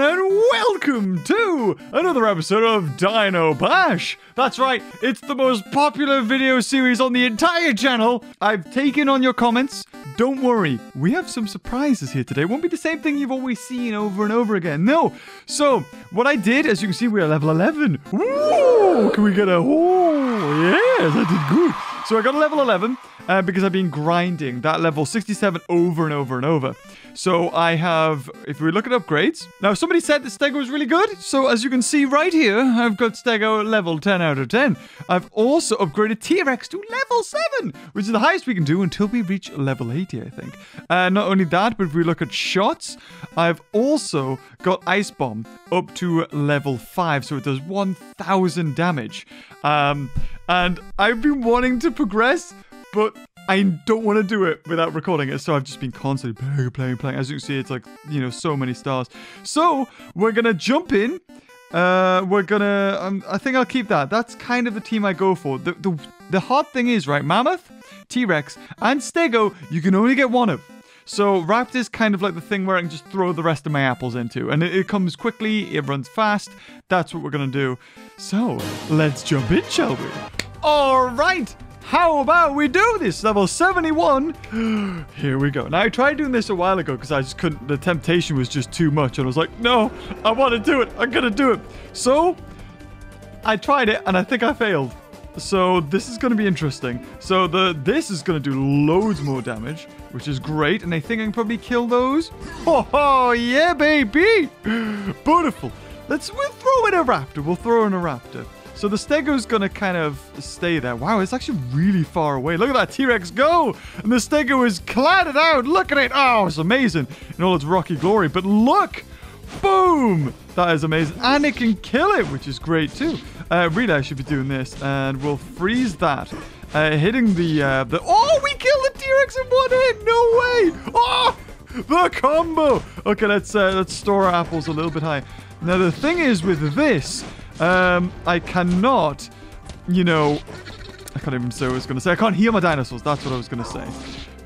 everyone, and welcome to another episode of Dino Bash! That's right, it's the most popular video series on the entire channel! I've taken on your comments. Don't worry, we have some surprises here today. It won't be the same thing you've always seen over and over again, no! So, what I did, as you can see, we are level 11. Woo! Can we get a... Oh, yes, I did good! So I got a level 11 because I've been grinding that level 67 over and over and over. So I have, if we look at upgrades, now somebody said that Stego was really good. So as you can see right here, I've got Stego at level 10 out of 10. I've also upgraded T-Rex to level 7, which is the highest we can do until we reach level 80, I think. Not only that, but if we look at shots, I've also got Ice Bomb up to level 5. So it does 1,000 damage. And I've been wanting to progress, but I don't want to do it without recording it. So I've just been constantly playing. As you can see, it's like, you know, so many stars. So we're going to jump in. I think I'll keep that. That's kind of the team I go for. The hard thing is, right, Mammoth, T-Rex, and Stego, you can only get one of. So Raptor's kind of like the thing where I can just throw the rest of my apples into. And it comes quickly, it runs fast. That's what we're going to do. So let's jump in, shall we? All right. How about we do this? Level 71. Here we go. Now, I tried doing this a while ago because I just couldn't. The temptation was just too much. And I was like, no, I want to do it. I'm going to do it. So I tried it and I think I failed. So this is going to be interesting. So this is going to do loads more damage, which is great. And I think I can probably kill those. Oh, yeah, baby. Beautiful. We'll throw in a Raptor. We'll throw in a Raptor. So the Stego's going to kind of stay there. Wow, it's actually really far away. Look at that T-Rex go. And the Stego is clattered out. Look at it. Oh, it's amazing in all its rocky glory. But look. Boom. That is amazing. And it can kill it, which is great too. Really, I should be doing this. And we'll freeze that. Hitting the... Oh, we killed the T-Rex in one hit. No way. Oh, the combo. Okay, let's store our apples a little bit high. Now, the thing is with this... I cannot, you know, I can't even say what I was going to say. I can't heal my dinosaurs. That's what I was going to say.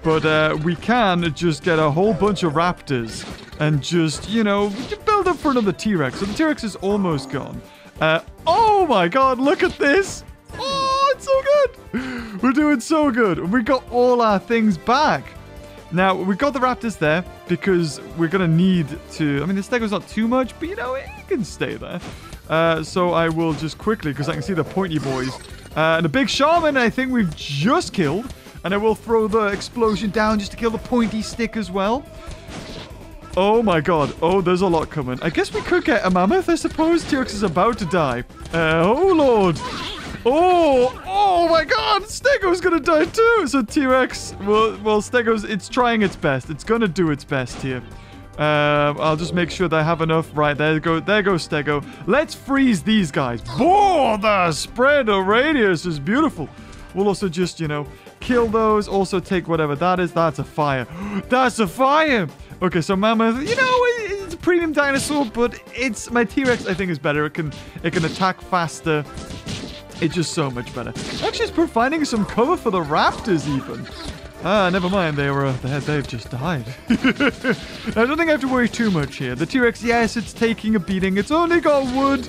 But we can just get a whole bunch of raptors and just, you know, build up for another T-Rex. So the T-Rex is almost gone. Oh my God, look at this. Oh, it's so good. We're doing so good. We got all our things back. Now, we've got the raptors there because we're going to need to, I mean, the Stego's not too much, but, you know, it can stay there. So I will just quickly, because I can see the pointy boys. And a big shaman I think we've just killed. And I will throw the explosion down just to kill the pointy stick as well. Oh my God. Oh, there's a lot coming. I guess we could get a mammoth, I suppose. T-Rex is about to die. Oh, Lord. Oh my God. Stego's going to die too. So T-Rex, well, Stego's, it's trying its best. It's going to do its best here. I'll just make sure that I have enough. Right, there goes Stego. Let's freeze these guys. Oh, the spread of radius is beautiful. We'll also just, you know, kill those. Also take whatever that is. That's a fire. That's a fire. Okay, so Mammoth, you know, it's a premium dinosaur, but it's my T-Rex, I think, is better. It can attack faster. It's just so much better. Actually, it's providing some cover for the raptors even. Ah, never mind. They've just died. I don't think I have to worry too much here. The T-Rex, yes, it's taking a beating. It's only got wood.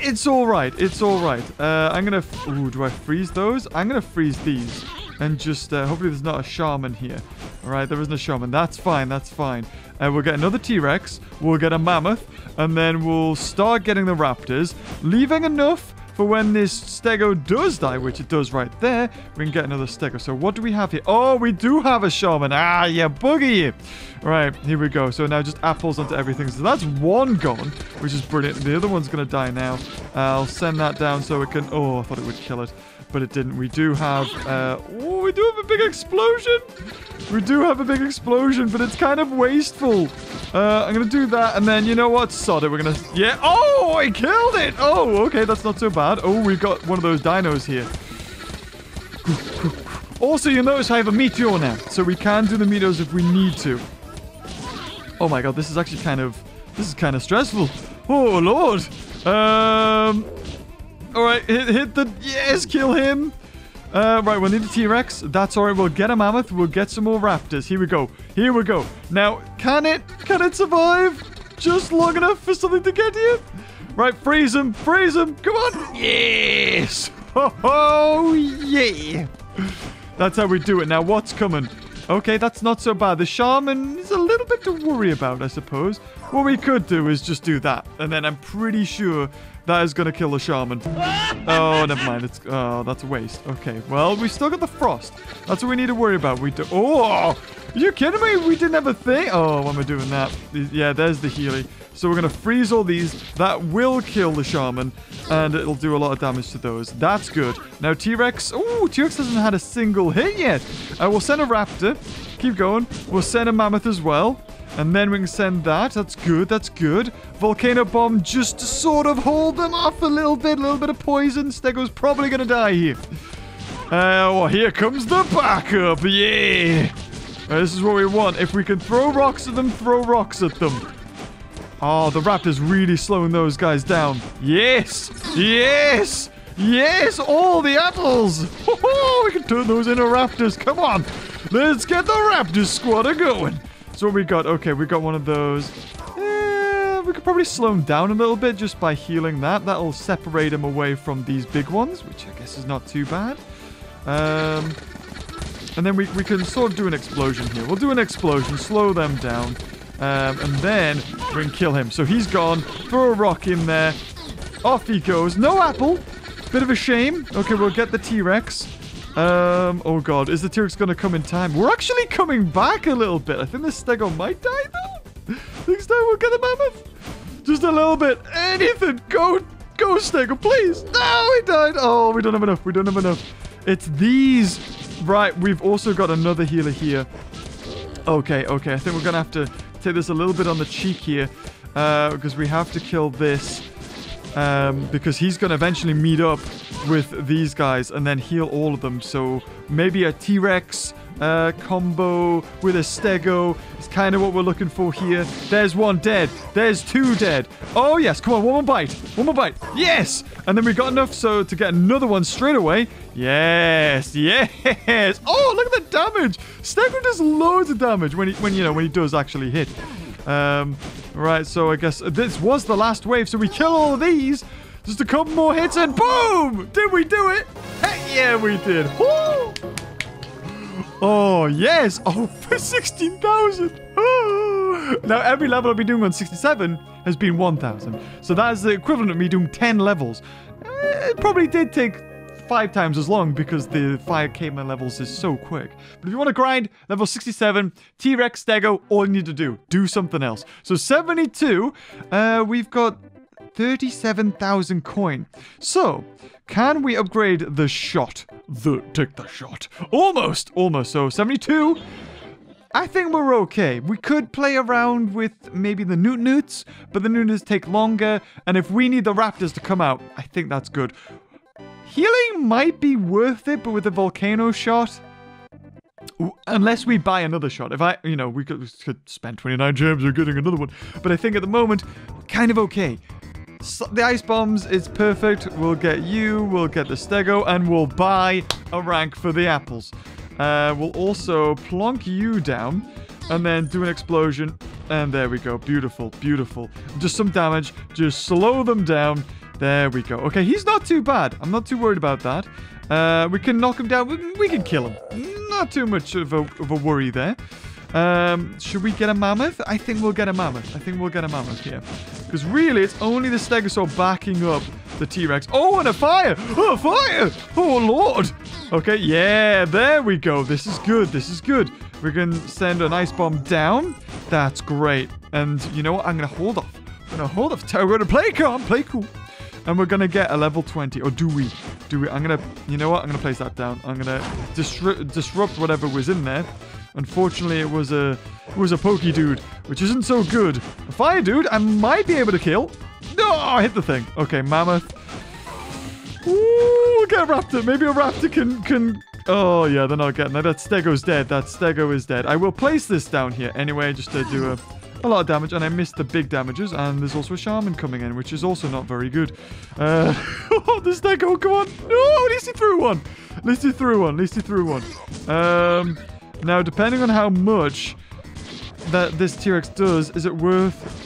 It's all right. It's all right. I'm going to... Ooh, do I freeze those? I'm going to freeze these. And just... hopefully there's not a shaman here. All right, there isn't a shaman. That's fine. That's fine. We'll get another T-Rex. We'll get a mammoth. And then we'll start getting the raptors. Leaving enough... But when this Stego does die, which it does right there, we can get another Stego. So what do we have here? Oh, we do have a shaman. Ah, yeah, boogie. All right, here we go. So now just apples onto everything. So that's one gone, which is brilliant. The other one's going to die now. I'll send that down so it can... Oh, I thought it would kill it, but it didn't. We do have... oh, we do have a big explosion. We do have a big explosion, but it's kind of wasteful. I'm going to do that, and then, you know what? Sod it. We're going to... Yeah. Oh, I killed it. Oh, okay. That's not so bad. Oh, we've got one of those dinos here. Also, you'll notice I have a meteor now, so we can do the meteors if we need to. Oh, my God. This is actually kind of... This is kind of stressful. Oh, Lord. All right. Hit the... Yes, kill him. Right, we'll need a T-Rex. That's all right. We'll get a mammoth. We'll get some more raptors. Here we go. Now, can it survive? just long enough for something to get to you. Right, freeze him, freeze him. Come on. Yes. Oh, yeah. That's how we do it. Now, what's coming? Okay, that's not so bad. The shaman is a little bit to worry about, I suppose. What we could do is just do that. And then I'm pretty sure that is going to kill the shaman. Oh, never mind. It's that's a waste. Okay, well, we still got the frost. That's what we need to worry about. We do. Oh, are you kidding me? We didn't have a thing. Oh, when we're doing that. Yeah, there's the Healy. So we're going to freeze all these. That will kill the shaman. And it'll do a lot of damage to those. That's good. Now, T-Rex. Oh, T-Rex hasn't had a single hit yet. We'll send a Raptor. Keep going. We'll send a Mammoth as well. And then we can send that. That's good. That's good. Volcano Bomb just to sort of hold them off a little bit. A little bit of poison. Stego's probably going to die here. Well, here comes the backup. Yeah. This is what we want. If we can throw rocks at them, throw rocks at them. Oh, the Raptor's really slowing those guys down. Yes. Yes. Yes. All the apples. Oh, we can turn those into Raptors. Come on. Let's get the Raptor squad a-going. So what we got? Okay, we got one of those. We could probably slow him down a little bit just by healing that. That'll separate him away from these big ones, which I guess is not too bad. And then we can sort of do an explosion here. We'll do an explosion, slow them down, and then we can kill him. So he's gone. Throw a rock in there. Off he goes. No apple. Bit of a shame. Okay, we'll get the T-Rex. Oh god, is the T-Rex going to come in time? We're actually coming back a little bit. I think the Stego might die though. Next time we'll get a Mammoth. Just a little bit. Anything. Go Stego, please. No, he died. Oh, we don't have enough. We don't have enough. It's these. Right, we've also got another healer here. Okay, okay. I think we're going to have to take this a little bit on the cheek here. Because we have to kill this. Because he's going to eventually meet up with these guys and then heal all of them. So maybe a T-Rex combo with a Stego is kind of what we're looking for here. There's one dead. There's two dead. Oh, yes. Come on. One more bite. One more bite. Yes. And then we got enough so to get another one straight away. Yes. Yes. Oh, look at the damage. Stego does loads of damage when he does actually hit. Right, so I guess this was the last wave, so we kill all of these, just a couple more hits, and boom! Did we do it? Heck yeah, we did! Woo! Oh, yes! Oh, for 16,000! Oh. Now, every level I'll be doing on 67 has been 1,000, so that is the equivalent of me doing 10 levels. It probably did take 5 times as long because the 5k man levels is so quick. But if you want to grind level 67, T-Rex, Stego, all you need to do something else. So 72, we've got 37,000 coin. So can we upgrade the shot? Take the shot. Almost. So 72. I think we're okay. We could play around with maybe the Newt-Newts, but the Newt-Newts take longer. And if we need the Raptors to come out, I think that's good. Healing might be worth it, but with a volcano shot, unless we buy another shot. If we could spend 29 gems or getting another one. But I think at the moment, kind of okay. So the ice bombs is perfect. We'll get you, we'll get the Stego, and we'll buy a rank for the apples. We'll also plonk you down, and then do an explosion. And there we go. Beautiful, beautiful. Just some damage. Just slow them down. There we go. Okay, he's not too bad. I'm not too worried about that. We can knock him down. We can kill him. Not too much of a worry there. Should we get a Mammoth? I think we'll get a Mammoth. Yeah. Because really, it's only the Stegosaur backing up the T-Rex. Oh, and a fire! Oh, a fire! Oh, Lord! Okay, yeah, there we go. This is good. We're going to send an ice bomb down. That's great. And you know what? I'm going to hold off. We're going to play calm. Play cool. And we're going to get a level 20. Or do we? I'm going to... You know what? I'm going to place that down. I'm going to disrupt whatever was in there. Unfortunately, it was a pokey dude, which isn't so good. A fire dude, I might be able to kill. No, I hit the thing. Okay, Mammoth. Ooh, get a Raptor. Maybe a Raptor can... Oh, yeah, they're not getting that. That Stego's dead. I will place this down here anyway, just to do a lot of damage, and I missed the big damages, and there's also a shaman coming in, which is also not very good. Oh, the Stego, come on. No, at least he threw one. Now, depending on how much that this T-Rex does, is it worth...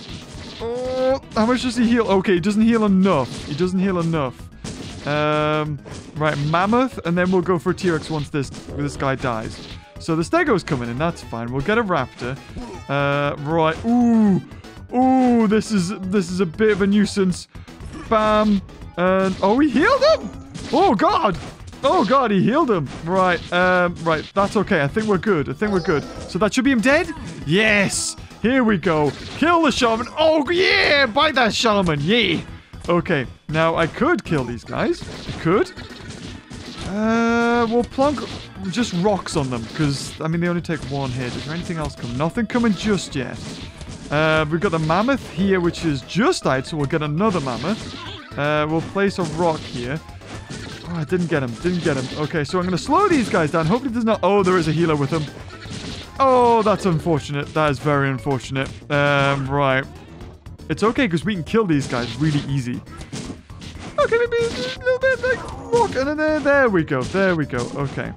Oh, how much does he heal? Okay, he doesn't heal enough. He doesn't heal enough. Right, Mammoth, and then we'll go for a T-Rex once this guy dies. So the Stego's coming in, that's fine. We'll get a Raptor. Right. Ooh. Ooh, this is a bit of a nuisance. Bam. And oh, he healed him! Oh god! Oh god, he healed him. Right, right, that's okay. I think we're good. I think we're good. So that should be him dead? Yes! Here we go. Kill the shaman. Oh yeah! Bite that shaman, yeah! Okay, now I could kill these guys. I could. We'll plonk just rocks on them, because, I mean, they only take one hit. Is there anything else coming? Nothing coming just yet. We've got the Mammoth here, which is just died, so we'll get another Mammoth. We'll place a rock here. Oh, I didn't get him. Didn't get him. Okay, so I'm going to slow these guys down. Hopefully there's not... Oh, there is a healer with him. Oh, that's unfortunate. That is very unfortunate. Right. It's okay, because we can kill these guys really easy. Okay, maybe a little bit like rock. And then there we go. There we go. Okay.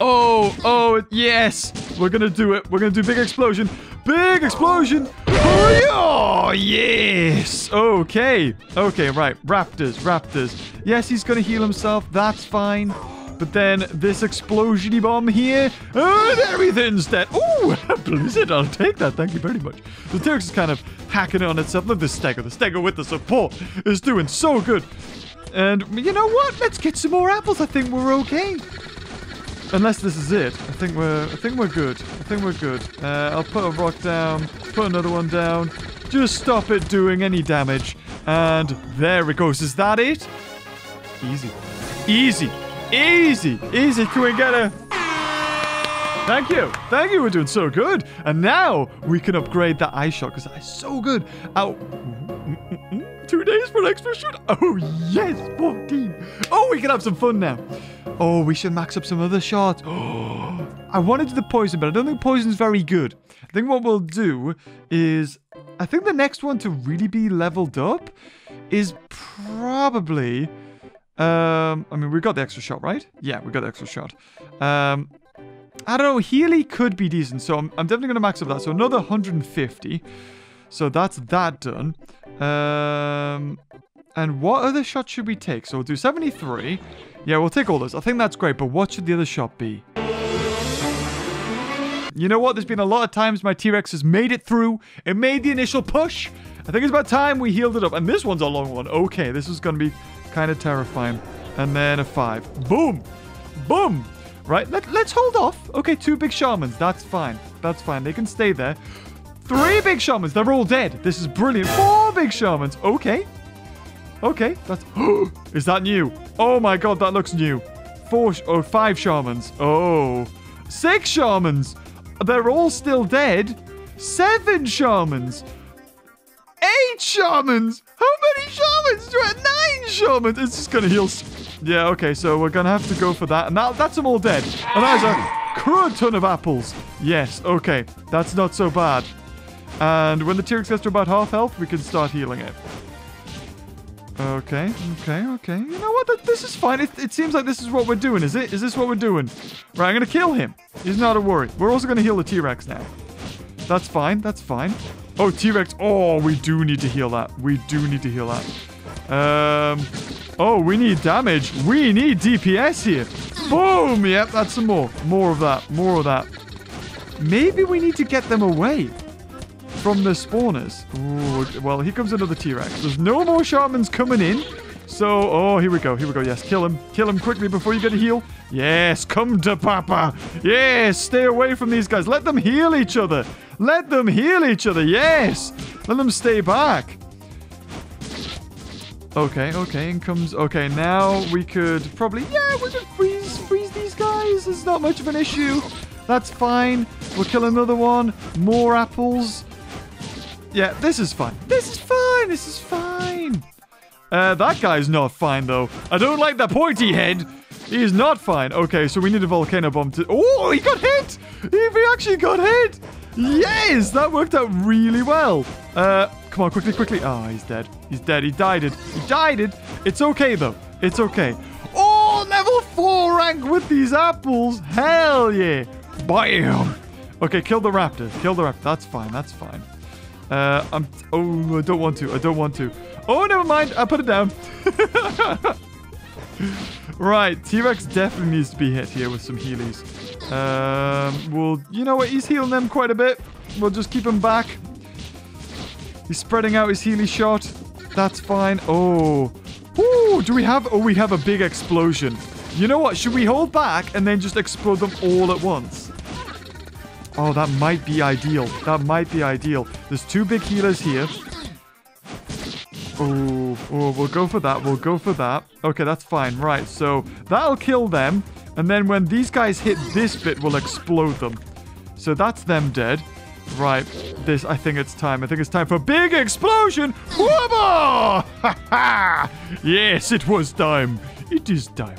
Oh, yes. We're going to do it. We're going to do big explosion. Big explosion. Oh, yes. Okay. Okay, right. Raptors. Yes, he's going to heal himself. That's fine. But then this explosion-y bomb here, and everything's dead. Ooh, Blizzard, I'll take that. Thank you very much. The T-Rex is kind of hacking on itself. Look at this Stego. The Stego with the support is doing so good. And you know what? Let's get some more apples. I think we're okay. Unless this is it. I think we're good. I think we're good. I'll put a rock down. Put another one down. Just stop it doing any damage. And there it goes. Is that it? Easy. Easy. Easy, easy. Can we get a... Thank you. Thank you. We're doing so good. And now we can upgrade that eye shot because that is so good. Ow. 2 days for an extra shoot. Oh, yes. 14. Oh, we can have some fun now. Oh, we should max up some other shots. Oh, I wanted to do the poison, but I don't think poison's very good. I think what we'll do is... I think the next one to really be leveled up is probably... I mean, we got the extra shot, right? Yeah, we got the extra shot. I don't know, Healy could be decent, so I'm definitely going to max up that. So another 150. So that's that done. And what other shot should we take? So we'll do 73. Yeah, we'll take all those. I think that's great, but what should the other shot be? You know what? There's been a lot of times my T-Rex has made it through. It made the initial push. I think it's about time we healed it up. And this one's a long one. Okay, this is going to be... kind of terrifying. And then a 5. Boom! Boom! Right, let's hold off. Okay, 2 big shamans. That's fine. That's fine. They can stay there. 3 big shamans. They're all dead. This is brilliant. 4 big shamans. Okay. Okay. That's... Is that new? Oh my god, that looks new. 5 shamans. Oh. 6 shamans. They're all still dead. 7 shamans. 8 shamans! How many shamans? You're at 9 shamans! It's just gonna heal. Yeah, okay, so we're gonna have to go for that. And that's them all dead. And that is a crud ton of apples. Yes, okay. That's not so bad. And when the T-Rex gets to about half health, we can start healing it. Okay. You know what? This is fine. It seems like this is what we're doing, is it? Is this what we're doing? Right, I'm gonna kill him. He's not a worry. We're also gonna heal the T-Rex now. That's fine, that's fine. Oh, T-Rex. Oh, we do need to heal that. We do need to heal that. Oh, we need damage. We need DPS here. Boom. Yep, that's some more. More of that. Maybe we need to get them away from the spawners. Ooh, well, here comes another T-Rex. There's no more shamans coming in. So, oh, here we go. Yes, kill him. Kill him quickly before you get a heal. Yes, come to Papa. Yes, stay away from these guys. Let them heal each other. Yes. Let them stay back. Okay, in comes... Okay, now we could probably... Yeah, we could freeze these guys. It's not much of an issue. That's fine. We'll kill another one. More apples. Yeah, this is fine. That guy's not fine, though. I don't like that pointy head. He is not fine. Okay, so we need a volcano bomb to... Oh, he got hit! He actually got hit! Yes! That worked out really well. Come on, quickly. Oh, he's dead. He died it. It's okay, though. It's okay. Oh, level 4 rank with these apples. Hell yeah. Bam! Okay, kill the raptor. That's fine. Oh, I don't want to. Oh, never mind. I put it down. Right, T-Rex definitely needs to be hit here with some healies. Well, you know what? He's healing them quite a bit. We'll just keep him back. He's spreading out his healy shot. That's fine. Oh. Ooh, do we have... Oh, we have a big explosion. You know what? Should we hold back and then just explode them all at once? Oh, that might be ideal. That might be ideal. There's two big healers here. Oh, we'll go for that. We'll go for that. Okay, that's fine. Right, so that'll kill them. And then when these guys hit this bit, we'll explode them. So that's them dead. Right, this, I think it's time. I think it's time for a big explosion! Wubba! Ha ha! Yes, it was time. It is time.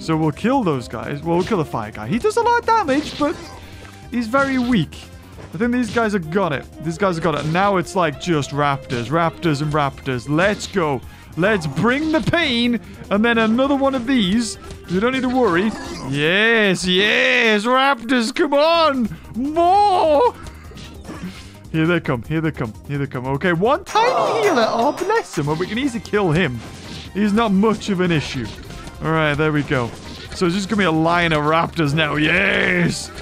So we'll kill those guys. Well, we'll kill the fire guy. He does a lot of damage, but... he's very weak. I think these guys have got it. These guys have got it. Now it's like just raptors. Raptors and raptors. Let's go. Let's bring the pain. And then another one of these. You don't need to worry. Yes, yes. Raptors, come on. More. Here they come. Here they come. Here they come. Okay, one tiny healer. Oh, bless him. Well, we can easily kill him. He's not much of an issue. All right, there we go. So it's just going to be a line of raptors now. Yes.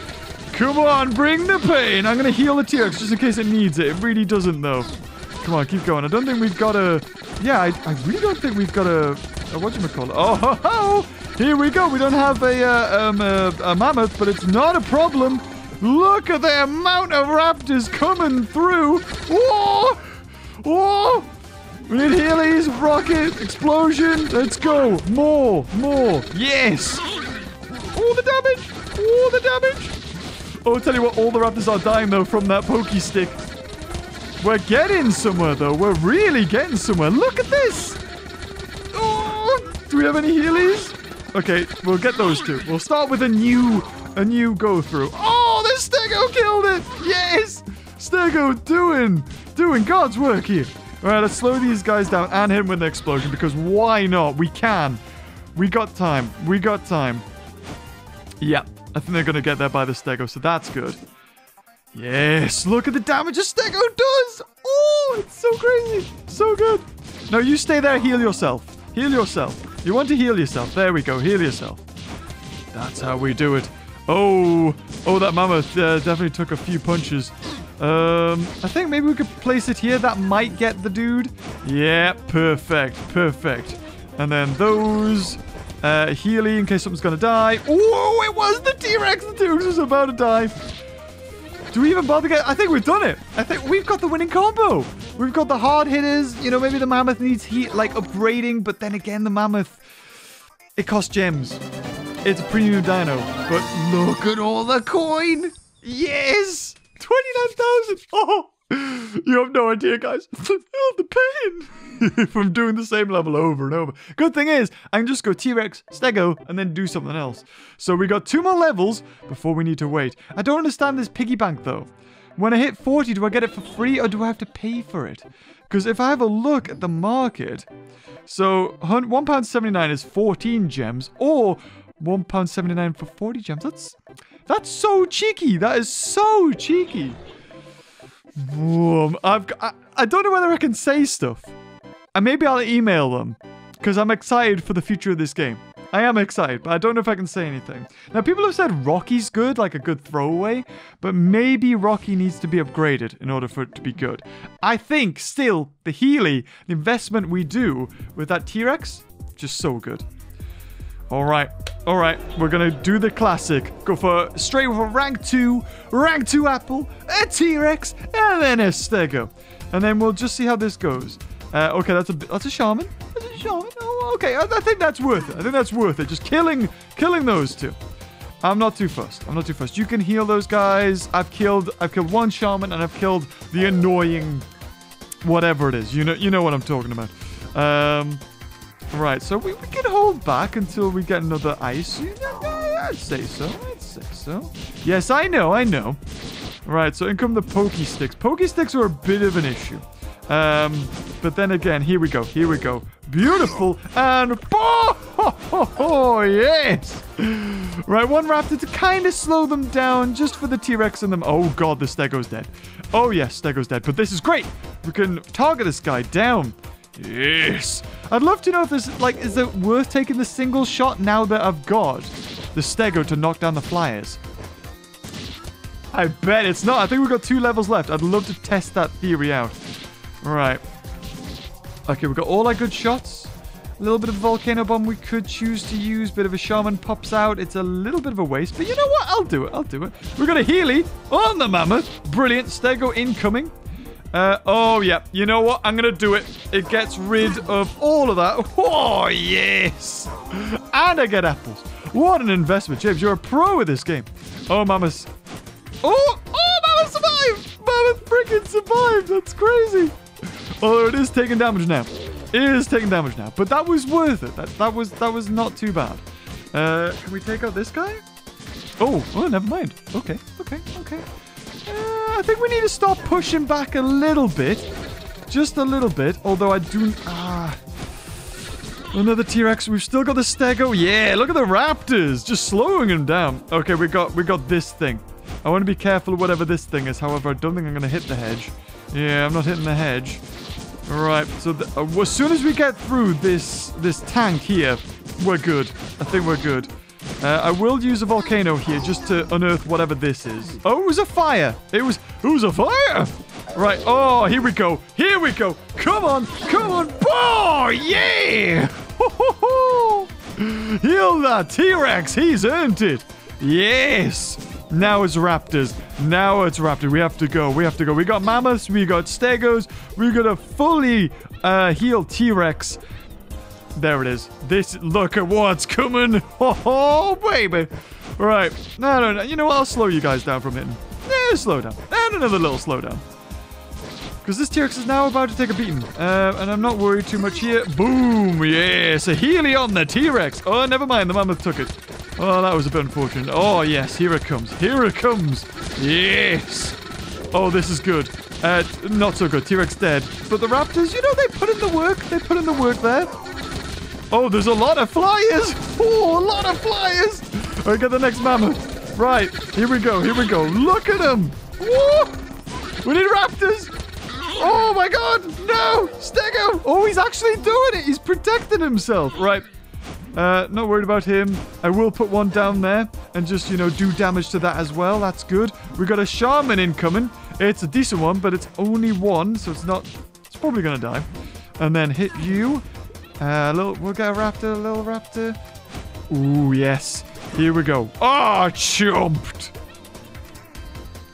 Come on, bring the pain. I'm going to heal the T-Rex just in case it needs it. It really doesn't, though. Come on, keep going. I don't think we've got a... yeah, I really don't think we've got a... whatchamacallit? Oh, ho, ho! Here we go. We don't have a mammoth, but it's not a problem. Look at the amount of raptors coming through. Whoa! Whoa! We need healies, rocket, explosion. Let's go. More, more. Yes! All the damage. All the damage. Oh, I'll tell you what, all the raptors are dying, though, from that pokey stick. We're getting somewhere, though. We're really getting somewhere. Look at this! Oh! Do we have any healies? Okay, we'll get those two. We'll start with a new go-through. Oh, this Stego killed it! Yes! Stego doing God's work here. All right, let's slow these guys down and hit them with an explosion, because why not? We can. We got time. We got time. Yep. I think they're going to get there by the Stego, so that's good. Yes, look at the damage a Stego does. Oh, it's so crazy. So good. No, you stay there. Heal yourself. Heal yourself. You want to heal yourself. There we go. Heal yourself. That's how we do it. Oh, that mammoth definitely took a few punches. I think maybe we could place it here. That might get the dude. Yeah, perfect. Perfect. And then those... Healy in case something's gonna die. Oh, it was the T-Rex. The T-Rex was about to die. Do we even bother I think we've done it. I think we've got the winning combo. We've got the hard hitters. You know, maybe the mammoth needs heat, like upgrading, but then again, the mammoth, it costs gems. It's a premium dino. But look at all the coin. Yes, 29,000. Oh, you have no idea, guys. Oh, the pain. From doing the same level over and over. Good thing is, I can just go T-Rex, Stego, and then do something else. So we got two more levels before we need to wait. I don't understand this piggy bank, though. When I hit 40, do I get it for free or do I have to pay for it? Because if I have a look at the market, so £1.79 is 14 gems, or £1.79 for 40 gems. That's so cheeky. That is so cheeky. I don't know whether I can say stuff. And maybe I'll email them, because I'm excited for the future of this game. I am excited, but I don't know if I can say anything. Now, people have said Rocky's good, like a good throwaway, but maybe Rocky needs to be upgraded in order for it to be good. I think, still, the Healy, the investment we do with that T-Rex, just so good. All right, we're going to do the classic. Go for straight for rank 2 apple, a T-Rex, and then a Stego. And then we'll just see how this goes. Okay, that's a shaman. That's a shaman. Oh, okay, I think that's worth it. I think that's worth it. Just killing those two. I'm not too fussed. I'm not too fussed. You can heal those guys. I've killed one shaman and I've killed the annoying whatever it is. You know what I'm talking about. Right, so we can hold back until we get another ice. I'd say so. I'd say so. Yes, I know. Right, so in come the pokey sticks. Pokey sticks are a bit of an issue. But then again, here we go. Beautiful. And... Oh, yes. Right, one raptor to kind of slow them down just for the T-Rex and them. Oh, God, the Stego's dead. Oh, yes, Stego's dead. But this is great. We can target this guy down. Yes. I'd love to know if there's, like, is it worth taking the single shot now that I've got the Stego to knock down the flyers? I bet it's not. I think we've got 2 levels left. I'd love to test that theory out. All right. Okay, we've got all our good shots. A little bit of Volcano Bomb we could choose to use. Bit of a Shaman pops out. It's a little bit of a waste, but you know what? I'll do it. I'll do it. We've got a Healy on the Mammoth. Brilliant. Stego incoming. Oh, yeah. You know what? I'm going to do it. It gets rid of all of that. Oh, yes. And I get apples. What an investment, James. You're a pro with this game. Oh, Mammoth. Oh, Mammoth survived. Mammoth freaking survived. That's crazy. Although it is taking damage now. It is taking damage now. But that was worth it. That was not too bad. Can we take out this guy? Oh, never mind. Okay. I think we need to start pushing back a little bit. Just a little bit. Although I do... Another T-Rex. We've still got the Stego. Yeah, look at the Raptors. Just slowing him down. Okay, we got this thing. I want to be careful of whatever this thing is. However, I don't think I'm going to hit the hedge. Yeah, I'm not hitting the hedge. Alright, so as soon as we get through this tank here, we're good. I think we're good. I will use a volcano here just to unearth whatever this is. Oh, it was a fire. It was a fire. Right. Oh, here we go. Here we go. Come on. Come on. Oh, yeah. Heal that T-Rex. He's earned it. Yes. Now it's Raptors. Now it's Raptor. We have to go. We have to go. We got Mammoths. We got Stegos. We got a fully healed T-Rex. There it is. This, look at what's coming. Oh, baby. Right. No. You know what? I'll slow you guys down from hitting. Yeah, slow down. And another little slowdown. Because this T-Rex is now about to take a beating. And I'm not worried too much here. Boom. Yes. A Healy on the T-Rex. Oh, never mind. The Mammoth took it. Oh, that was a bit unfortunate. Oh, yes. Here it comes. Here it comes. Yes. Oh, this is good. Not so good. T-Rex dead. But the Raptors, you know, they put in the work. They put in the work there. Oh, there's a lot of flyers. Oh, a lot of flyers. All right, get the next Mammoth. Right, here we go. Here we go. Look at them. Whoa. We need Raptors. Oh, my God. No. Stego. Oh, he's actually doing it. He's protecting himself. Right. Not worried about him. I will put one down there and just, you know, do damage to that as well. That's good. We got a Shaman incoming. It's a decent one, but it's only one, so it's not... It's probably going to die. And then hit you. We'll get a Raptor, a little Raptor. Ooh, yes. Here we go. Ah, chumped.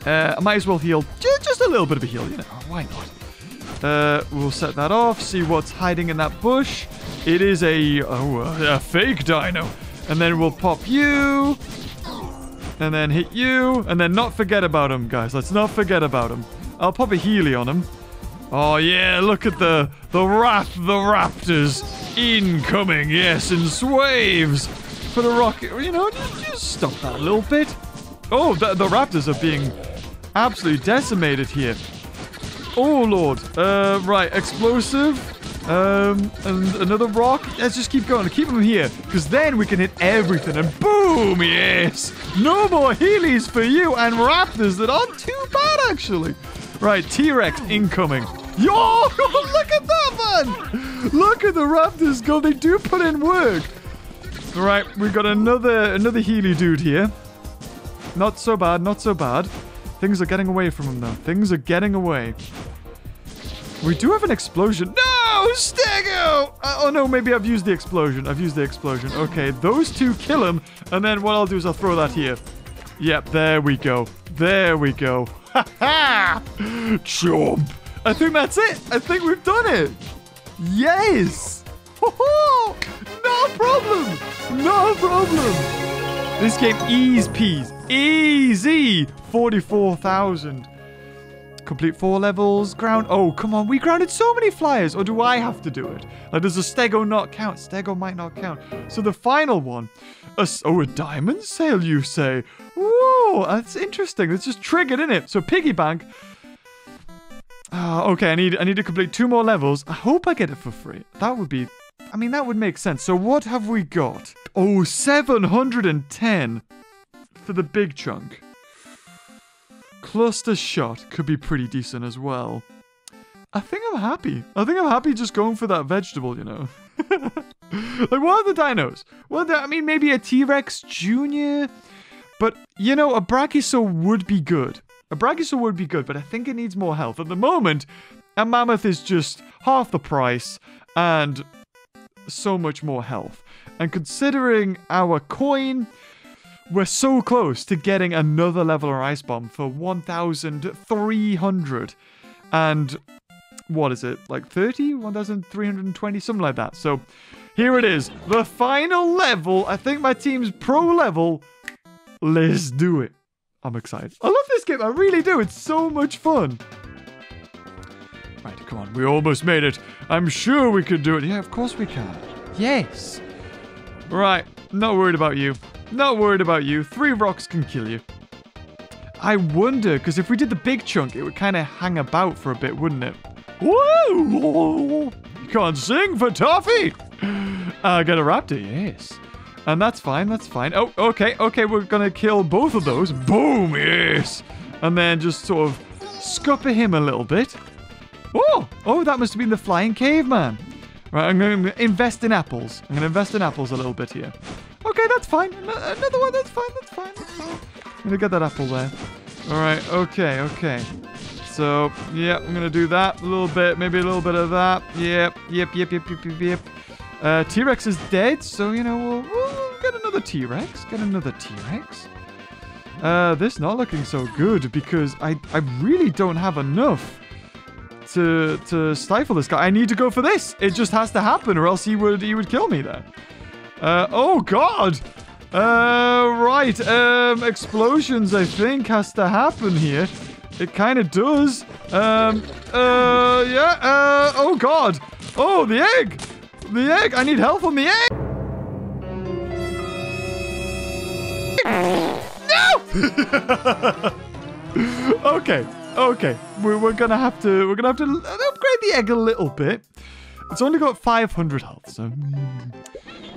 I might as well heal. Just a little bit of a heal, you know. Why not? We'll set that off. See what's hiding in that bush. It is a fake dino. And then we'll pop you. And then hit you. And then not forget about him, guys. Let's not forget about him. I'll pop a Healy on him. Oh, yeah, look at the Raptors incoming, yes, in swaves for the rocket. You know, just stop that a little bit. Oh, the Raptors are being absolutely decimated here. Oh, Lord. Right, explosive. And another rock. Let's just keep going. Keep them here, because then we can hit everything. And boom, yes. No more Heelys for you and Raptors that aren't too bad, actually. Right, T-Rex incoming. Yo, look at that, man! Look at the Raptors go. They do put in work. All right, we got another Healy dude here. Not so bad, not so bad. Things are getting away from him, though. Things are getting away. We do have an explosion. No, Stego! Oh, no, maybe I've used the explosion. I've used the explosion. Okay, those two kill him, and then what I'll do is I'll throw that here. Yep, there we go. There we go. Ha ha! Chomp! I think that's it. I think we've done it. Yes. Ho-ho! No problem. No problem. This game ease peas. Easy. 44,000. Complete 4 levels. Ground. Oh, come on. We grounded so many flyers. Or do I have to do it? Like, does the Stego not count? Stego might not count. So the final one. A diamond sale, you say? Whoa, that's interesting. That's just triggered, isn't it? So piggy bank. Okay, I need to complete 2 more levels. I hope I get it for free. That would be I mean, that would make sense. So what have we got? Oh, 710 for the big chunk. Cluster shot could be pretty decent as well. I think I'm happy. I think I'm happy just going for that vegetable, you know. Like, what are the dinos? Well, I mean, maybe a T-Rex Jr. But, you know, a Brachiosaur would be good. A Brachiosaur would be good, but I think it needs more health. At the moment, a Mammoth is just half the price and so much more health. And considering our coin, we're so close to getting another leveler Ice Bomb for 1,300. And what is it, like 30? 1,320? Something like that. So here it is, the final level. I think my team's pro level. Let's do it. I'm excited. I love this game. I really do. It's so much fun. Right, come on. We almost made it. I'm sure we could do it. Yeah, of course we can. Yes. Right. Not worried about you. Not worried about you. 3 rocks can kill you. I wonder, because if we did the big chunk, it would kind of hang about for a bit, wouldn't it? Woo! You can't sing for toffee! I got a raptor, yes. And that's fine, that's fine. Oh, okay, okay, we're going to kill both of those. Boom, yes! And then just sort of scupper him a little bit. Oh, oh, that must have been the flying caveman. Right, I'm going to invest in apples. I'm going to invest in apples a little bit here. Okay, that's fine. Another one, that's fine, that's fine, that's fine. I'm going to get that apple there. All right, okay, okay. So, yeah, I'm going to do that a little bit. Maybe a little bit of that. Yep, yep, yep, yep, yep, yep, yep. T-Rex is dead, so, you know, we'll get another T-Rex. Get another T-Rex. This not looking so good because I really don't have enough to stifle this guy. I need to go for this. It just has to happen or else he would kill me there. Oh, God. Right. Explosions, I think, has to happen here. It kind of does. Yeah. Oh, God. Oh, the egg. The egg. I need help on the egg. No. Okay. Okay. We're gonna have to upgrade the egg a little bit. It's only got 500 health, so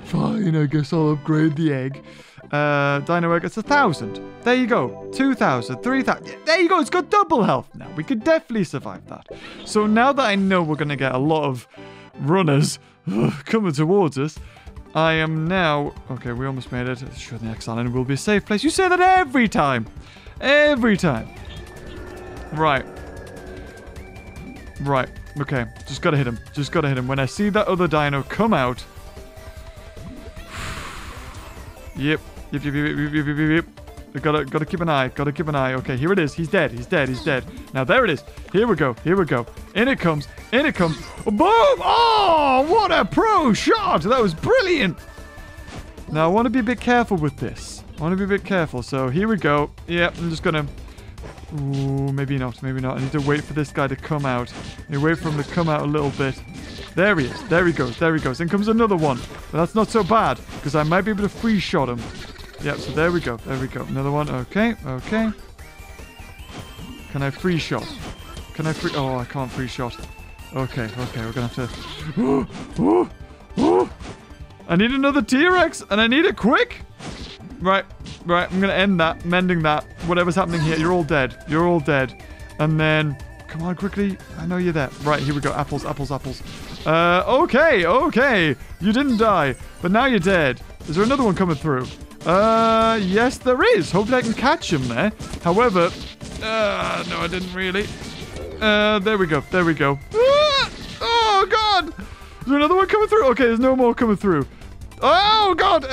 fine. I guess I'll upgrade the egg. Dino egg. It's 1,000. There you go. 2,000. 3,000. There you go. It's got double health now. We could definitely survive that. So now that I know we're gonna get a lot of runners coming towards us, I am now... Okay, we almost made it. Sure, the next island will be a safe place. You say that every time. Every time. Right. Right. Okay. Just gotta hit him. Just gotta hit him. When I see that other dino come out... Yep. Yep, yep, yep, yep, yep, yep, yep. Gotta keep an eye. Gotta keep an eye. Okay, here it is. He's dead. He's dead. He's dead. Now, there it is. Here we go. Here we go. In it comes. In it comes. Boom! Oh, what a pro shot! That was brilliant! Now, I want to be a bit careful with this. I want to be a bit careful. So, here we go. Yep, I'm just gonna... Ooh, maybe not. Maybe not. I need to wait for this guy to come out. I need to wait for him to come out a little bit. There he is. There he goes. There he goes. In comes another one. But that's not so bad, because I might be able to free shot him. Yep, so there we go. There we go. Another one. Okay. Okay. Can I free shot? Can I free... Oh, I can't free shot. Okay. Okay. We're going to have to... Ooh, ooh, ooh. I need another T-Rex, and I need it quick. Right. Right. I'm going to end that. I'm ending that. Whatever's happening here. You're all dead. You're all dead. And then... Come on, quickly. I know you're there. Right, here we go. Apples, apples, apples. Okay, okay. You didn't die, but now you're dead. Is there another one coming through? Yes, there is. Hopefully I can catch him there. However, no, I didn't really. There we go. There we go. Ah! Oh, God. Is there another one coming through? Okay, there's no more coming through. Oh, God.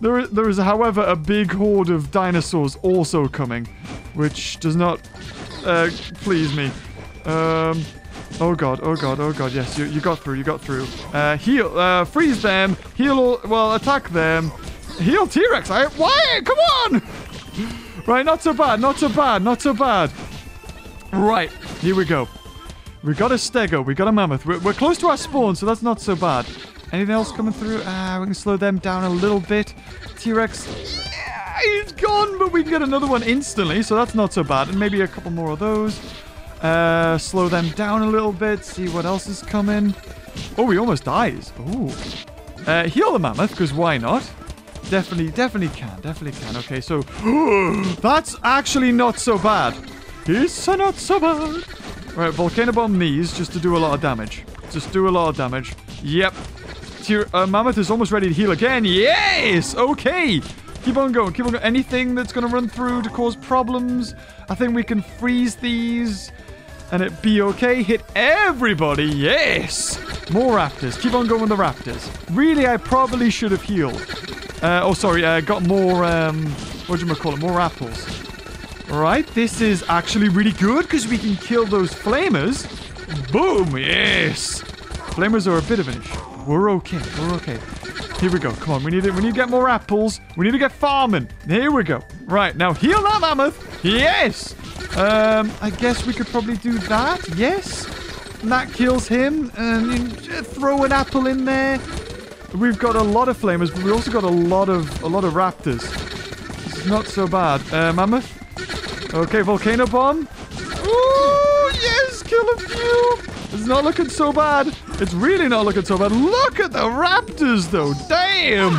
There is, however, a big horde of dinosaurs also coming, which does not... please me. Oh God, oh God, oh God. Yes, you got through, you got through. Heal, freeze them. Heal all, well, attack them. Heal T-Rex. Why? Come on! Right, not so bad, not so bad, not so bad. Right, here we go. We got a Stego, we got a Mammoth. We're close to our spawn, so that's not so bad. Anything else coming through? We can slow them down a little bit. T-Rex... He's gone, but we can get another one instantly, so that's not so bad. And maybe a couple more of those. Slow them down a little bit. See what else is coming. Oh, he almost dies. Ooh. Heal the mammoth, because why not? Definitely can. Okay, so... that's actually not so bad. It's not so bad. Right, Volcano Bomb these just to do a lot of damage. Just do a lot of damage. Yep. Mammoth is almost ready to heal again. Yes! Okay! Keep on going. Keep on going. Anything that's going to run through to cause problems. I think we can freeze these. And it be okay. Hit everybody. Yes! More raptors. Keep on going with the raptors. Really, I probably should have healed. Got more, more apples. Right, this is actually really good because we can kill those flamers. Boom, yes! Flamers are a bit of an issue. We're okay. Here we go, come on, we need to get more apples. We need to get farming. Here we go. Right, now heal that mammoth. Yes! I guess we could probably do that, yes? And that kills him. And you throw an apple in there. We've got a lot of flamers, but we also got a lot of raptors. This is not so bad. Mammoth. Okay, volcano bomb. Ooh, yes, kill a few. It's not looking so bad. It's really not looking so bad. Look at the raptors, though. Damn.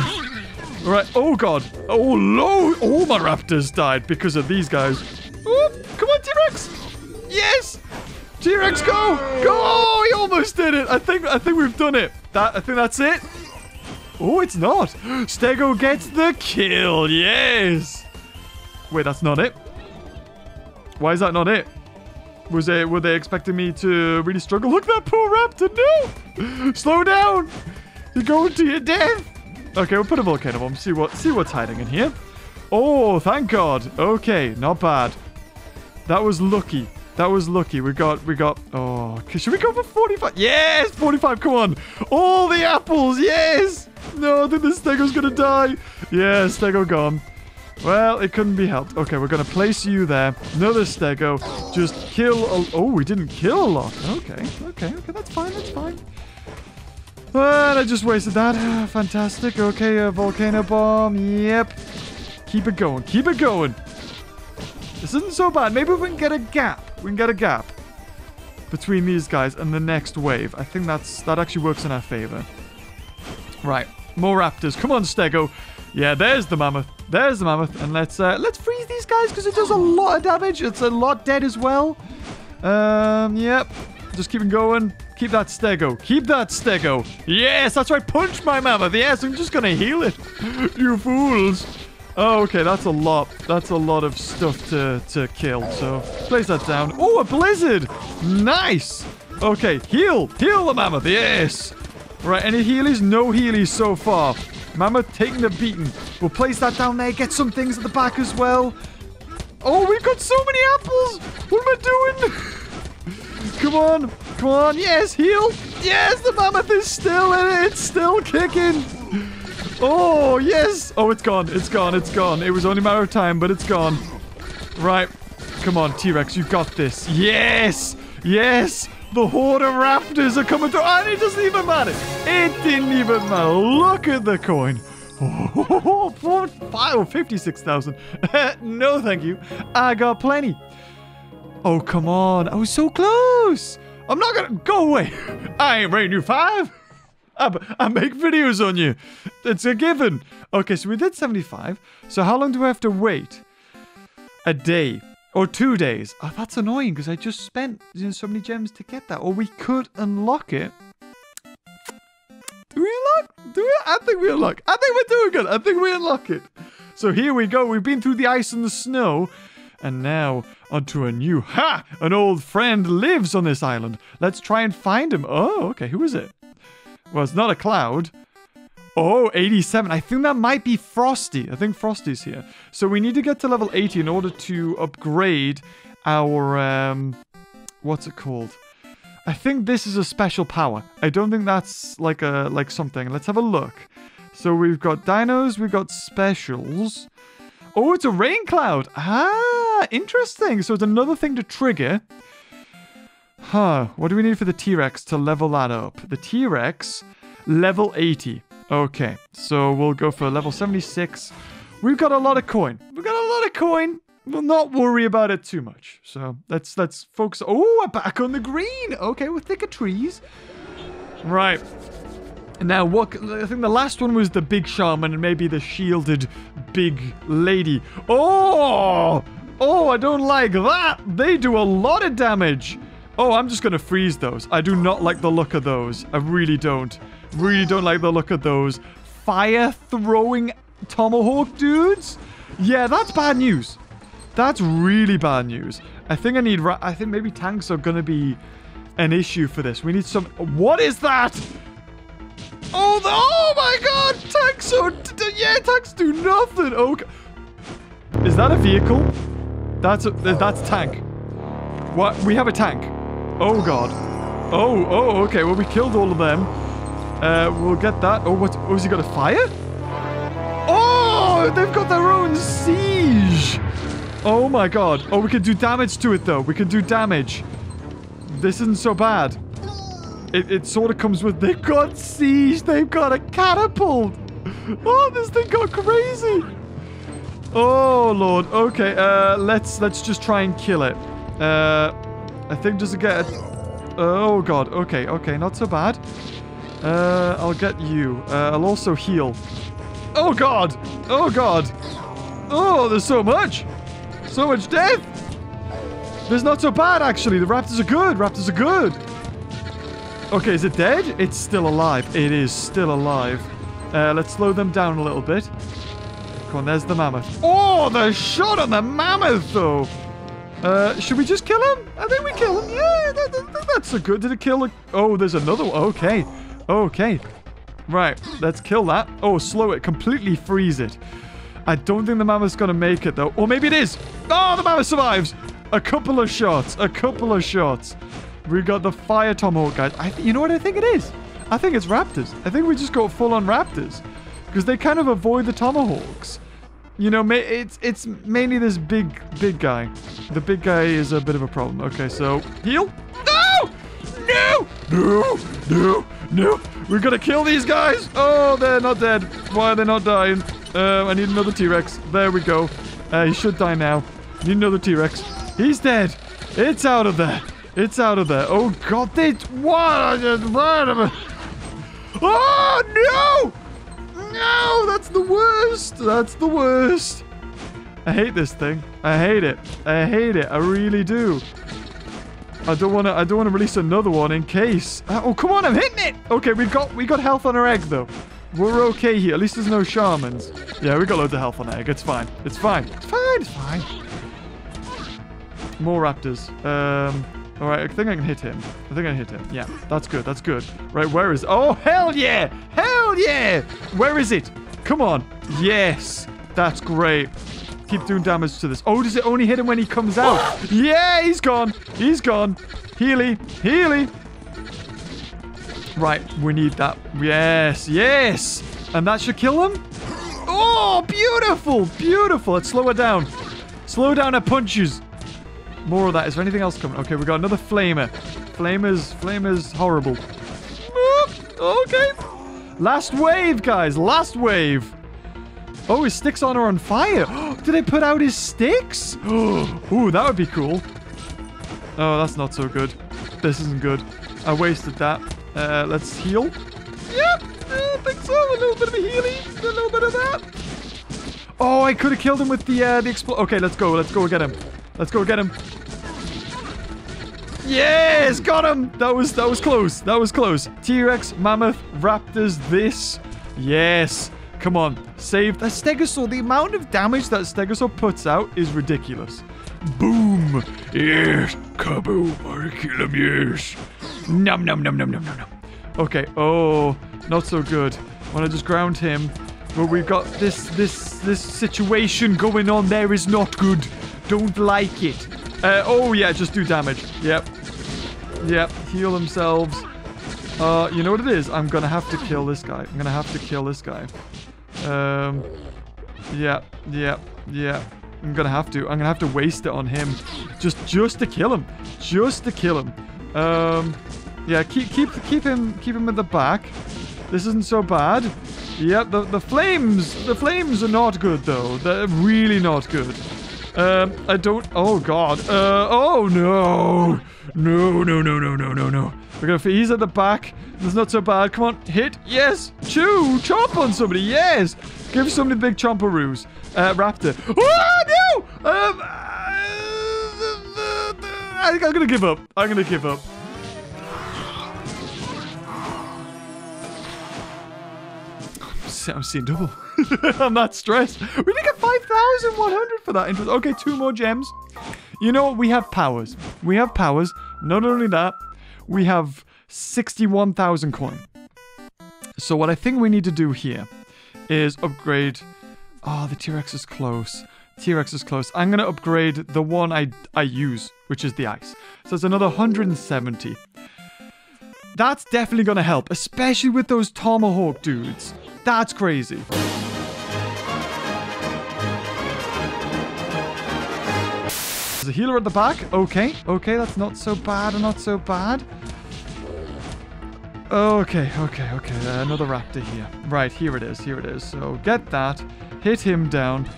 All right. Oh god. Oh no. All my raptors died because of these guys. Ooh, come on, T-Rex. Yes. T-Rex, go. Go. Oh, he almost did it. I think we've done it. I think that's it. Oh, it's not. Stego gets the kill. Yes. Wait, that's not it. Why is that not it? Were they expecting me to really struggle? Look at that poor raptor. No. Slow down. You're going to your death. Okay, we'll put a volcano bomb. See what's hiding in here. Oh, thank God. Okay, not bad. That was lucky. That was lucky. We got... Oh, should we go for 45? Yes! 45, come on. All the apples, yes! No, I think this Stego's going to die. Yeah, Stego gone. Well, it couldn't be helped. Okay, we're going to place you there. Another Stego. Just kill... Oh, we didn't kill a lot. Okay, that's fine. And I just wasted that. Fantastic. Okay, a volcano bomb. Yep. Keep it going. This isn't so bad. Maybe we can get a gap. We can get a gap between these guys and the next wave. I think that actually works in our favor. Right, more raptors. Come on, Stego. Yeah, there's the mammoth. And let's freeze these guys because it does a lot of damage. It's a lot dead as well. Yep. Just keep it going. Keep that Stego. Yes, that's right. Punch my mammoth. Yes, I'm just gonna heal it. You fools. Oh, okay, that's a lot. That's a lot of stuff to kill, so place that down. Oh, a blizzard! Nice! Okay, heal the mammoth, yes! Right, any healies? No healies so far. Mammoth taking the beating. We'll place that down there, get some things at the back as well. Oh, we've got so many apples! What am I doing? Come on, yes, heal! Yes, the mammoth is still in it, it's still kicking! Oh, yes! Oh, it's gone. It was only a matter of time, but it's gone. Right. Come on, T-Rex, you got this. Yes! The horde of raptors are coming through. And it doesn't even matter. It didn't even matter. Look at the coin. Oh, 56,000. No, thank you. I got plenty. Oh, come on. I was so close. I'm not going to... Go away. I ain't rating you 5. I make videos on you. It's a given. Okay, so we did 75. So how long do I have to wait? A day or 2 days? Oh, that's annoying because I just spent so many gems to get that. Or we could unlock it. Do we? I think we unlock. I think we're doing good. I think we unlock it. So here we go. We've been through the ice and the snow. And now onto a new... Ha! An old friend lives on this island. Let's try and find him. Oh, okay. Who is it? Well, it's not a cloud. Oh, 87. I think that might be Frosty. I think Frosty's here. So we need to get to level 80 in order to upgrade our... what's it called? I think this is a special power. I don't think that's like something. Let's have a look. So we've got dinos. We've got specials. Oh, it's a rain cloud. Ah, interesting. So it's another thing to trigger. Huh, what do we need for the T-Rex to level that up? The T-Rex, level 80. Okay, so we'll go for level 76. We've got a lot of coin. We'll not worry about it too much. So let's focus. Oh, we're back on the green. Okay, with thicker trees. Right. Now, what? I think the last one was the big shaman and maybe the shielded big lady. Oh! Oh, I don't like that. They do a lot of damage. Oh, I'm just going to freeze those. I do not like the look of those. I really don't. Really don't like the look of those. Fire-throwing tomahawk dudes? Yeah, that's bad news. That's really bad news. I think I need... I think maybe tanks are going to be an issue for this. We need some... What is that? Oh, oh my god! Tanks are... Yeah, tanks do nothing. Okay. Is that a vehicle? That's tank. What? We have a tank. Oh, God. Oh, okay. Well, we killed all of them. We'll get that. Oh, what? Oh, has he got a fire? Oh, they've got their own siege. Oh, my God. Oh, we can do damage to it, though. We can do damage. This isn't so bad. It sort of comes with... They've got siege. They've got a catapult. Oh, this thing got crazy. Oh, Lord. Okay, let's just try and kill it. I think does it get... Oh, God. Okay. Not so bad. I'll get you. I'll also heal. Oh, God. Oh, God. Oh, there's so much. So much death. There's not so bad, actually. The raptors are good. Okay, is it dead? It's still alive. It is still alive. Let's slow them down a little bit. Come on, there's the mammoth. Oh, the shot on the mammoth, though. Should we just kill him? I think we kill him. Yeah, that's so good. Did it kill a... Oh, there's another one. Okay. Right, let's kill that. Oh, slow it. Completely freeze it. I don't think the mammoth's going to make it, though. Or maybe it is. Oh, the mammoth survives. A couple of shots. We got the fire tomahawk, guys. You know what I think it is? I think it's raptors. I think we just got full-on raptors. Because they kind of avoid the tomahawks. You know, it's mainly this big guy. The big guy is a bit of a problem. Okay, so heal. No! We're gonna kill these guys. Oh, they're not dead. Why are they not dying? I need another T-Rex. There we go. He should die now. Need another T-Rex. He's dead. It's out of there. Oh God! Oh no! No, that's the worst. I hate this thing. I hate it. I really do. I don't want to release another one in case. Oh, come on. I'm hitting it. Okay, we got health on our egg, though. We're okay here. At least there's no shamans. Yeah, we got loads of health on our egg. It's fine. More raptors. All right, I think I can hit him. Yeah, that's good. Right, where is... Oh, hell yeah! Where is it? Come on. Yes, that's great. Keep doing damage to this. Oh, does it only hit him when he comes out? Yeah, he's gone. Healy. Right, we need that. Yes. And that should kill him? Oh, beautiful. Let's slow it down. Slow down her punches. More of that. Is there anything else coming? Okay, we got another flamer. Flamer's horrible. Okay. Last wave, guys. Oh, his sticks are on fire. Did they put out his sticks? Ooh, that would be cool. Oh, that's not so good. This isn't good. I wasted that. Let's heal. Yep. I think so. A little bit of healing. A little bit of that. Oh, I could have killed him with the explode. Okay, let's go get him. Yes, got him. That was close. T-Rex, mammoth, raptors, this. Yes. Come on. Save that stegosaur. The amount of damage that stegosaur puts out is ridiculous. Boom. Yes. Kaboom. I kill him. Yes. Nom. Okay. Oh, not so good. Want to just ground him. But we've got this situation going on. There is not good. Don't like it. Oh, yeah, just do damage. Yep. Heal themselves. You know what it is? I'm going to have to kill this guy. Yeah. I'm going to have to waste it on him. Just to kill him. Yeah, keep him at the back. This isn't so bad. Yep, the flames are not good, though. They're really not good. I don't... Oh, God. Oh, no. No, no, no, no, no, no, no. We're going to... He's at the back. That's not so bad. Come on. Hit. Yes. Chew. Chomp on somebody. Yes. Give somebody big chomperoos. Raptor. Oh, no. I'm going to give up. I'm going to give up. I'm seeing double. I'm that stressed. We did get 5,100 for that interest. Okay, 2 more gems. You know, we have powers. We have powers. Not only that, we have 61,000 coin. So what I think we need to do here is upgrade... Oh, the T-Rex is close. T-Rex is close. I'm going to upgrade the one I use, which is the ice. So it's another 170. That's definitely going to help, especially with those tomahawk dudes. That's crazy. There's a healer at the back. Okay. Okay, that's not so bad. Not so bad. Okay, okay, okay. Another raptor here. Right, here it is. Here it is. So get that. Hit him down.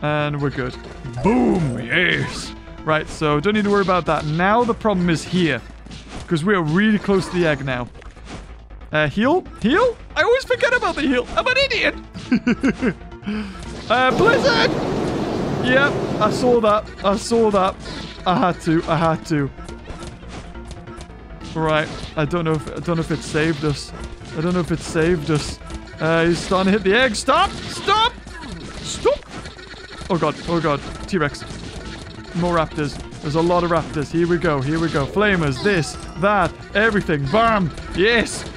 And we're good. Boom! Yes! Right, so don't need to worry about that. Now the problem is here. Because we are really close to the egg now. Heal? Heal? I always forget about the heal. I'm an idiot. Blizzard! Yep, I saw that. I saw that. I had to. I had to. Right. I don't know if it saved us. I don't know if it saved us. He's starting to hit the egg. Stop! Stop! Stop! Oh god. Oh god. T-Rex. More raptors. There's a lot of raptors. Here we go. Here we go. Flamers. This. That. Everything. Bam! Yes!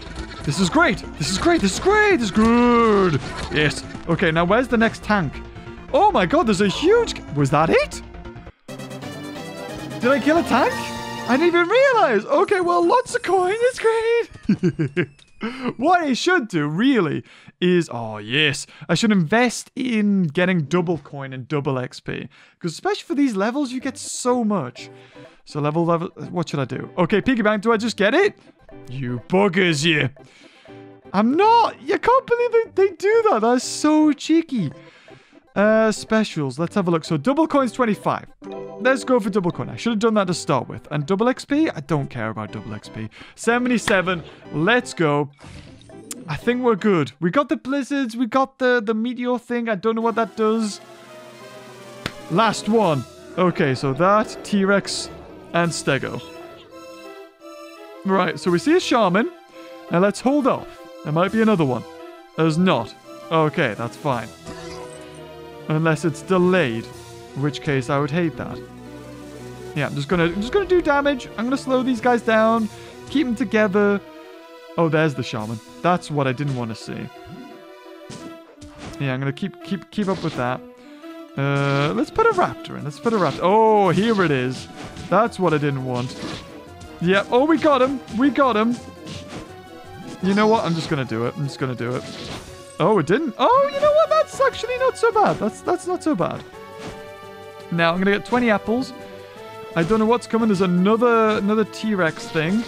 This is great. This is great. This is great. This is good. Yes. Okay, now where's the next tank? Oh my god, there's a huge... Was that it? Did I kill a tank? I didn't even realize. Okay, well, lots of coin. It's great. What I should do, really, is... Oh, yes. I should invest in getting double coin and double XP. Because especially for these levels, you get so much. So level... What should I do? Okay, piggy bank. Do I just get it? You buggers, you. I'm not. You can't believe they do that. That's so cheeky. Specials. Let's have a look. So double coin's 25. Let's go for double coin. I should have done that to start with. And double XP? I don't care about double XP. 77. Let's go. I think we're good. We got the blizzards. We got the meteor thing. I don't know what that does. Last one. Okay, so that, T-Rex, and Stego. Right, so we see a shaman. Now let's hold off. There might be another one. There's not. Okay, that's fine. Unless it's delayed, in which case I would hate that. Yeah, I'm just gonna do damage. I'm gonna slow these guys down, keep them together. Oh, there's the shaman. That's what I didn't want to see. Yeah, I'm gonna keep up with that. Let's put a raptor in. Let's put a raptor. Oh, here it is. That's what I didn't want. Yeah, oh, we got him. We got him. You know what? I'm just going to do it. I'm just going to do it. Oh, it didn't. Oh, you know what? That's actually not so bad. That's not so bad. Now, I'm going to get 20 apples. I don't know what's coming. There's another T-Rex thing.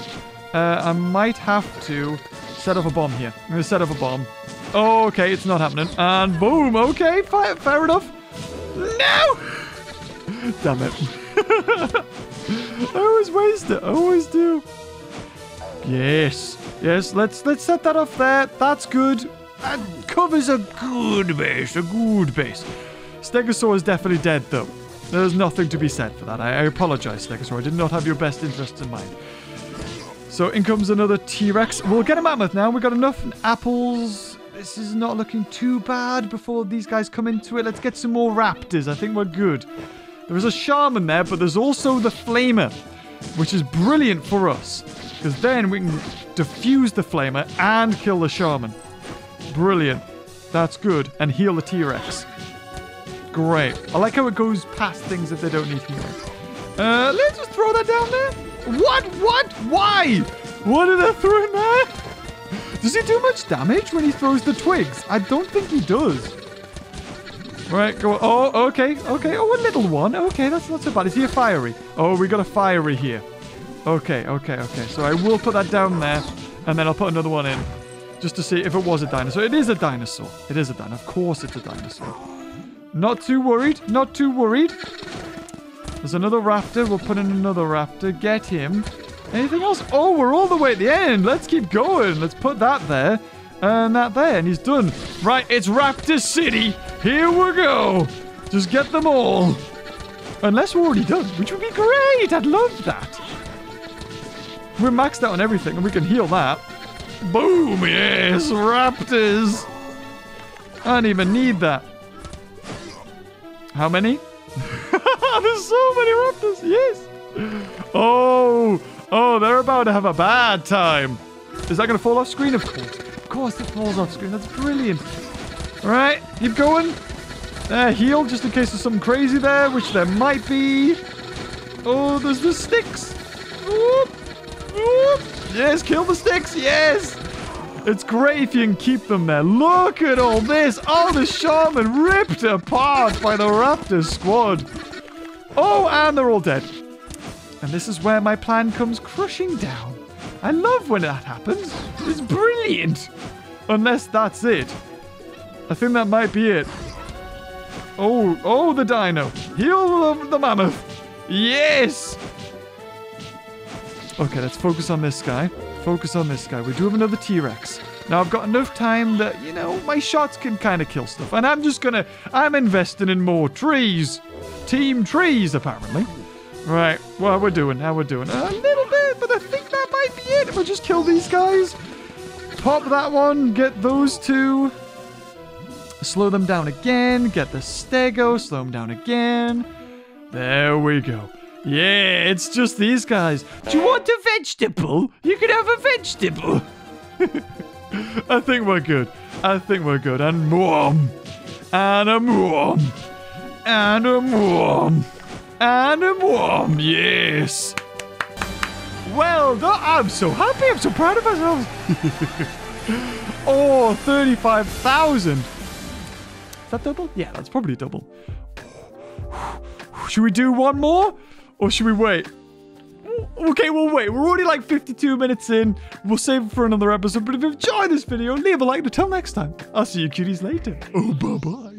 I might have to set up a bomb here. I'm going to set up a bomb. Oh, okay. It's not happening. And boom. Okay. Fair enough. No! Damn it. I always waste it. I always do. Yes. Yes, let's set that off there. That's good. That covers a good base. A good base. Stegosaur is definitely dead, though. There's nothing to be said for that. I apologize, Stegosaur. I did not have your best interests in mind. So in comes another T-Rex. We'll get a mammoth now. We've got enough apples. This is not looking too bad before these guys come into it. Let's get some more raptors. I think we're good. There is a shaman there, but there's also the flamer, which is brilliant for us. Because then we can defuse the flamer and kill the shaman. Brilliant. That's good. And heal the T-Rex. Great. I like how it goes past things if they don't need healing. Let's just throw that down there. What? What? Why? What did I throw in there? Does he do much damage when he throws the twigs? I don't think he does. Right, go on. Oh, okay, okay. Oh, a little one. Okay, that's not so bad. Is he a fiery? Oh, we got a fiery here. Okay, okay, okay. So I will put that down there, and then I'll put another one in, just to see if it was a dinosaur. It is a dinosaur. It is a dinosaur. Of course it's a dinosaur. Not too worried. Not too worried. There's another raptor. We'll put in another raptor. Get him. Anything else? Oh, we're all the way at the end. Let's keep going. Let's put that there and that there. And he's done. Right, it's Raptor City. Here we go. Just get them all. Unless we're already done, which would be great. I'd love that. We're maxed out on everything, and we can heal that. Boom. Yes, raptors. I don't even need that. How many? There's so many raptors. Yes. Oh, they're about to have a bad time. Is that going to fall off screen? Of course. Of course it falls off screen. That's brilliant. All right, keep going. Heal, just in case there's something crazy there, which there might be. Oh, there's the sticks. Whoop, whoop. Yes, kill the sticks. Yes. It's great if you can keep them there. Look at all this. Oh, the shaman ripped apart by the raptor squad. Oh, and they're all dead. And this is where my plan comes crushing down. I love when that happens. It's brilliant. Unless that's it. I think that might be it. Oh, the dino. Heal the mammoth. Yes. Okay, let's focus on this guy. Focus on this guy. We do have another T-Rex. Now, I've got enough time that, you know, my shots can kind of kill stuff. And I'm just going to... I'm investing in more trees. Team trees, apparently. Right. Well, we're doing. Now we're doing a little bit, but I think that might be it. We'll just kill these guys. Pop that one. Get those two. Slow them down again. Get the Stego. Slow them down again. There we go. Yeah, it's just these guys. Do you want a vegetable? You can have a vegetable. I think we're good. I think we're good. And mwom. And a mwom. And a mwom. And a mwom. Yes. Well done. I'm so happy. I'm so proud of myself. Oh, 35,000. Is that double? Yeah, that's probably double. Should we do one more? Or should we wait? Okay, we'll wait. We're already like 52 minutes in. We'll save it for another episode. But if you've enjoyed this video, leave a like. Until next time, I'll see you cuties later. Oh, bye-bye.